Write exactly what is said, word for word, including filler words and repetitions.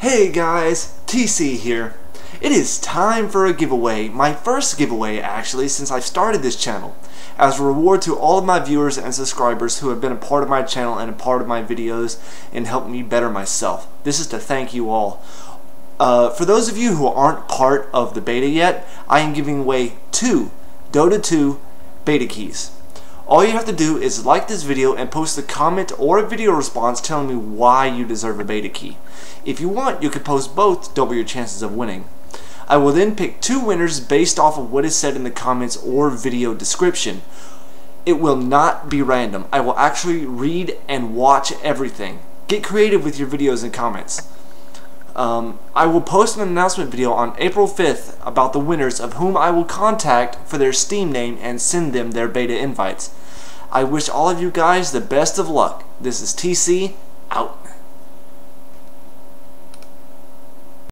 Hey guys, T C here. It is time for a giveaway, my first giveaway actually since I've started this channel. As a reward to all of my viewers and subscribers who have been a part of my channel and a part of my videos and helped me better myself. This is to thank you all. Uh, for those of you who aren't part of the beta yet, I am giving away two Dota two beta keys. All you have to do is like this video and post a comment or a video response telling me why you deserve a beta key. If you want, you can post both to double your chances of winning. I will then pick two winners based off of what is said in the comments or video description. It will not be random. I will actually read and watch everything. Get creative with your videos and comments. Um, I will post an announcement video on April fifth about the winners, of whom I will contact for their Steam name and send them their beta invites. I wish all of you guys the best of luck. This is T C, out.